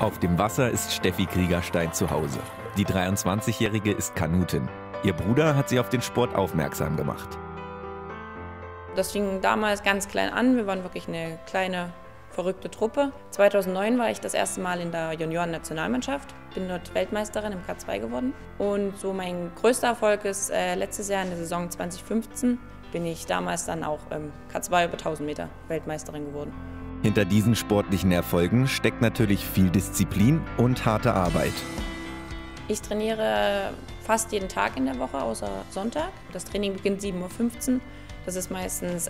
Auf dem Wasser ist Steffi Kriegerstein zu Hause. Die 23-Jährige ist Kanutin. Ihr Bruder hat sie auf den Sport aufmerksam gemacht. Das fing damals ganz klein an. Wir waren wirklich eine kleine, verrückte Truppe. 2009 war ich das erste Mal in der Junioren-Nationalmannschaft, bin dort Weltmeisterin im K2 geworden. Und so mein größter Erfolg ist letztes Jahr in der Saison 2015 bin ich damals dann auch im K2 über 1000 Meter Weltmeisterin geworden. Hinter diesen sportlichen Erfolgen steckt natürlich viel Disziplin und harte Arbeit. Ich trainiere fast jeden Tag in der Woche, außer Sonntag. Das Training beginnt 7:15 Uhr. Das ist meistens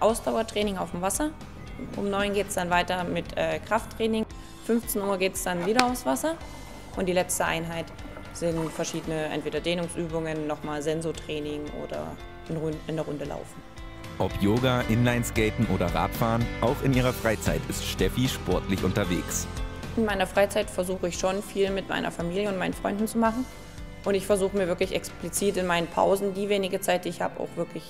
Ausdauertraining auf dem Wasser. Um 9 Uhr geht es dann weiter mit Krafttraining. 15 Uhr geht es dann wieder aufs Wasser. Und die letzte Einheit sind verschiedene, entweder Dehnungsübungen, nochmal Sensotraining oder in der Runde laufen. Ob Yoga, Inlineskaten oder Radfahren, auch in ihrer Freizeit ist Steffi sportlich unterwegs. In meiner Freizeit versuche ich schon viel mit meiner Familie und meinen Freunden zu machen. Und ich versuche mir wirklich explizit in meinen Pausen die wenige Zeit, die ich habe, auch wirklich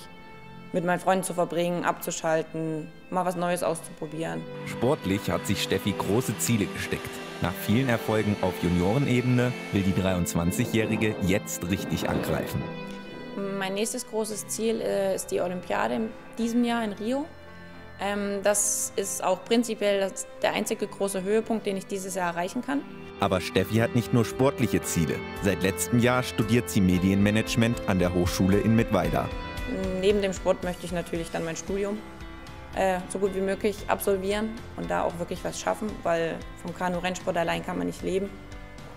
mit meinen Freunden zu verbringen, abzuschalten, mal was Neues auszuprobieren. Sportlich hat sich Steffi große Ziele gesteckt. Nach vielen Erfolgen auf Juniorenebene will die 23-Jährige jetzt richtig angreifen. Mein nächstes großes Ziel ist die Olympiade in diesem Jahr in Rio. Das ist auch prinzipiell der einzige große Höhepunkt, den ich dieses Jahr erreichen kann. Aber Steffi hat nicht nur sportliche Ziele. Seit letztem Jahr studiert sie Medienmanagement an der Hochschule in Mittweida. Neben dem Sport möchte ich natürlich dann mein Studium so gut wie möglich absolvieren und da auch wirklich was schaffen, weil vom Kanu-Rennsport allein kann man nicht leben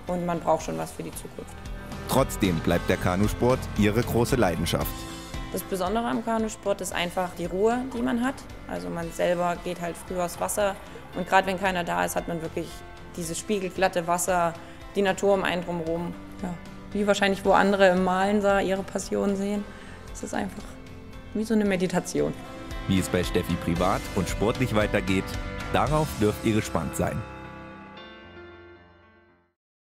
und man braucht schon was für die Zukunft. Trotzdem bleibt der Kanusport ihre große Leidenschaft. Das Besondere am Kanusport ist einfach die Ruhe, die man hat. Also man selber geht halt früh aufs Wasser und gerade wenn keiner da ist, hat man wirklich dieses spiegelglatte Wasser, die Natur um einen drumherum. Ja, wie wahrscheinlich wo andere im Malen ihre Passion sehen. Es ist einfach wie so eine Meditation. Wie es bei Steffi privat und sportlich weitergeht, darauf dürft ihr gespannt sein.